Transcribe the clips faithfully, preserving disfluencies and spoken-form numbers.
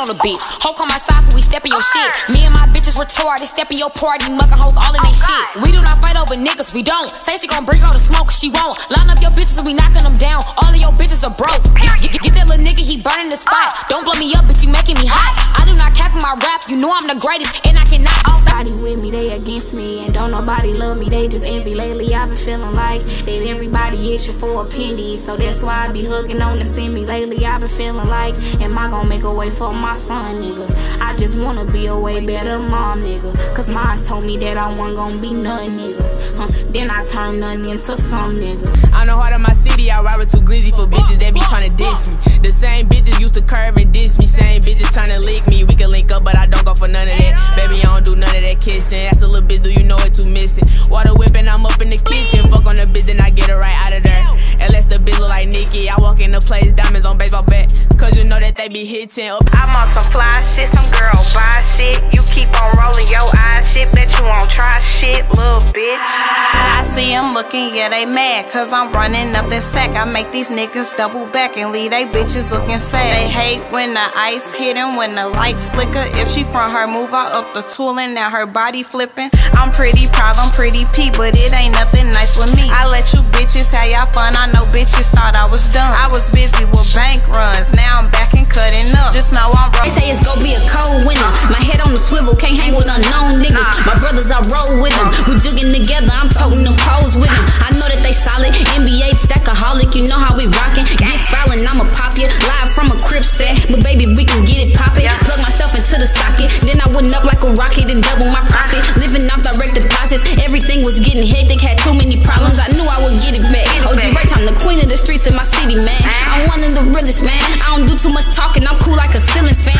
on a bitch. Hoe on my side, so we steppin' your shit. Me and my bitches retarded, steppin' your party, muckin' hoes all in they shit. We do not fight over niggas, we don't. Say she gon' bring all the smoke, she won't. Line up your bitches and we knockin' them down. All of your bitches are broke. Get, get, get that little nigga, he burnin' the spot. Don't blow me up, but you making me hot. I do not cap my rap, you know I'm the greatest, and I cannot be stopped. Nobody with me, they against me, and don't nobody love me, they just envy. Lately I've been feeling like that everybody itching for a penny, so that's why I be hugging on the semi. Lately I've been feeling like, am I gonna make a way for my son, nigga? I just wanna be a way better mom, nigga. Cause mines told me that I wasn't gonna be nothing, nigga. Huh? Then I turned nothing into some, nigga. I know hard in my city, I ride with too glizzy for bitches that be tryna diss me. The same bitches used to curve and diss me, same bitches tryna lick me. We can link up, but I don't go for none of that. Baby, I don't do none of that kissing. Ask a little bitch, do you know what you missing? Water whipping, I'm up in the kitchen. Fuck on the bitch, then I get her right out of there. Unless the bitch look like Nikki, I walk in the place, diamonds on baseball bat. Cause you know that they be hitting up. I'm on some fly shit, some girl buy shit. You keep on rolling your eyes, shit. Bet you won't try shit, little bitch. I see them looking, yeah, they mad. Cause I'm running up that sack. I make these niggas double back and leave they bitches looking sad. They hate when the ice hit and when the lights flicker. If she front her move, I up the tooling, now her body flipping. I'm pretty proud, I'm pretty pee, but it ain't nothing nice with me. I let you bitches have y'all fun, I know bitches thought I was done. I was busy with bank runs, now I'm back and cutting up. Just know I'm wrong. They say it's gonna be a cold winter, my head on the swivel, can't hang with unknown niggas. My brothers, I roll with them, we jugging together, I'm toting them poles with them. I know that they solid, N B A stackaholic, you know how we rockin'. Get foulin', I'ma pop ya, live from a crib set, but baby, we can get it poppin'. Plug myself into the socket, then I went up like a rocket and double my profit. Living off direct deposits, everything was getting hectic, had too many problems, I knew I would get it back. O G Rich, I'm the queen of the streets in my city, man. I'm one of the realest, man. I don't do too much talking, I'm cool like a ceiling fan.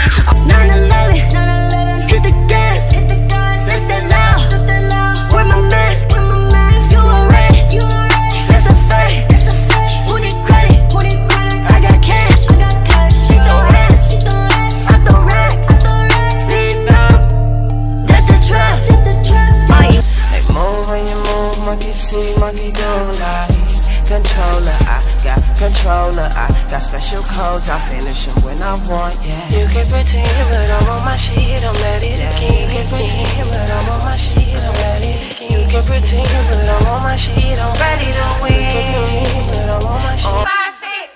nine eleven, hit the gas, that's that loud. Wear my mask, you alright, that's a fact. Who need credit? I got cash, she throw ass, I throw racks, see now, that's the trap. They move when you move, monkey see, monkey don't lie. Controller, I got controller, I got special codes, I finish them when I want, yeah. You can pretend, but I'm on my shit, I'm at it again. You can pretend, but I'm on my shit, I'm at it again. You can pretend, but I'm on my shit, I'm ready to win. You can pretend, but I'm on my shit.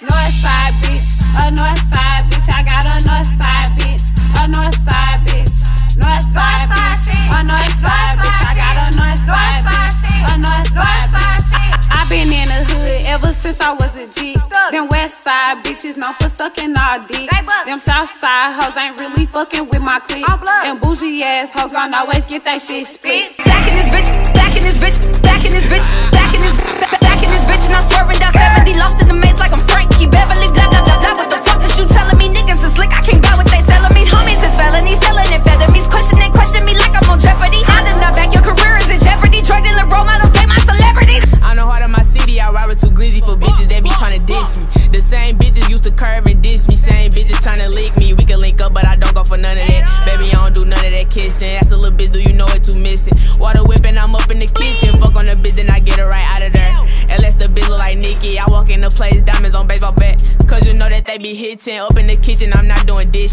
North side bitch, a north side bitch, I got a north side bitch, a north side bitch. North side bitch, a north side bitch, I got a north side bitch, a north side bitch. I been in the hood ever since I was a G. Them west side bitches known for sucking all dick. Them south side hoes ain't really fucking with my clique. And bougie ass hoes gon' always get that shit split. Back in this bitch, back in this bitch, back in this bitch, back in this, back in this bitch, and I'm swerving down seventy, lost in the maze like I'm Frankie Beverly. Blah blah blah blah. What the fuck is you telling me? Niggas is slick, I can't buy what they telling me. Homies is felonies, selling amphetamines, questioning, question me like I'm on Jeopardy. I did not back your career is in jeopardy. Drug dealer, role models, they my celebrities. I know hard in my city, I ride with too glizzy for bitches that be tryna diss me. The same bitches used to curve and diss me, same bitches tryna lick me. We can link up, but I don't go for none of that. Baby, I don't do none of that kissing. Ask a little bitch, do you know what you missing? Water whipping, I'm up in the kitchen. Fuck on the bitch, then I get her right out of there. Unless the bitch look like Nikki, I walk in the place, diamonds on baseball bat. Cause you know that they be hitting. Up in the kitchen, I'm not doing dish.